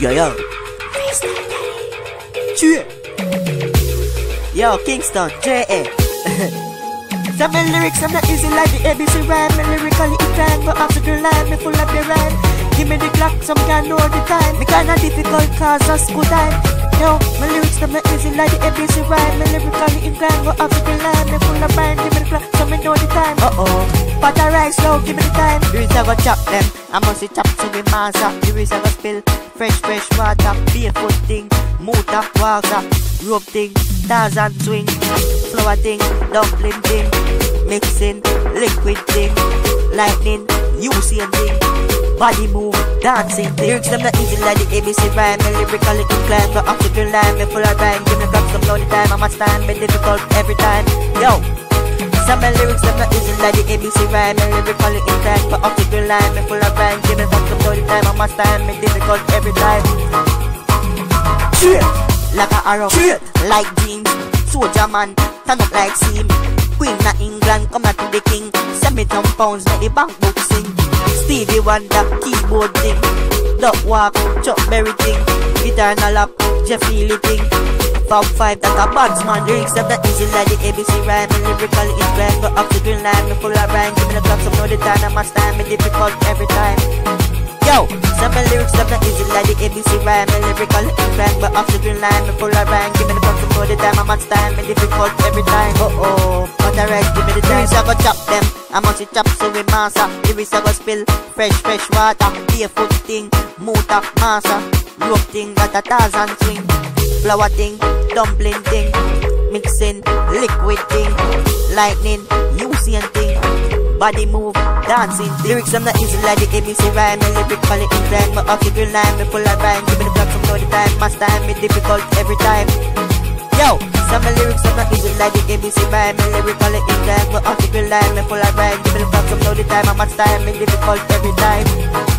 Yo, tu Yo, Kingston, J.A. Some lyrics, I'm not easy like the ABC rhyme. My lyrically it time, but after the line, me full up the rhyme. Give me the clock, so me can know the time. Me kinda difficult cause of school time. Yo, my lyrics them not easy like the ABC rhyme. My lyrically inclined, go up to the line. Me full of mind, give me the clock, so me know the time. But I rise slow, give me the time. Lyrics I go chop them, I must chop to me mass up. Lyrics I go spill, fresh water. Barefoot thing, mood up, walk up. Rope thing, Tarzan swing. Flower thing, dumpling thing. Mixing, liquid thing. Lightning, UCM thing. Body move, dancing thing. Lyrics them not easy like the ABC rhyme. My lyrically inclined, go up to the line. Me full of rhyme, give me the clock, some know the time. I must stand, be difficult every time. Yo, some my lyrics them not easy like the ABC rhyme. My lyrically inclined, go up to the line. Me full of rhyme, give me the clock, some know the time. I must stand, be difficult every time. Shoot, like a arrow, shoot, like jeans. Soldier man, turn up like seam. Queen of England, come out to the king. Send me £10, make the bank book sing. Stevie Wonder, keyboard thing. Duck walk, Chuck Berry thing. Guitar in a lap, Jeffy Lee thing. Fab Five, that a box man. Lyrics them not easy like the ABC rhyme. My lyrically inclined, go up to green line. Me full of rhyme, give me the club, some know the time. I must time, me difficult every time. Yo, some my lyrics them not easy like the ABC rhyme. My lyrically inclined, go up to green line. Me full of rhyme, give me the club, some know the time. I must time, me difficult every time. But the rest, give me the time. Lyrics I go chop them, I must chop so we master. Lyrics I go spill, fresh water. Barefoot thing, mood up master. Rope thing, got a Tarzan swing. Flower thing, dumpling thing. Mixing, liquid thing. Lightning, using thing. Body move, dancing thing. Lyrics I'm not easy like the ABC rhyme. My lyrically inclined, but off the green line. Me full of rhyme, give me the clock, some know the time. Must time, me difficult every time. Yo, some my lyrics are not easy like the ABC rhyme. My lyrically inclined, go off the green line. Me full of rhyme, give me the clock, some know the time. I must time, me difficult every time.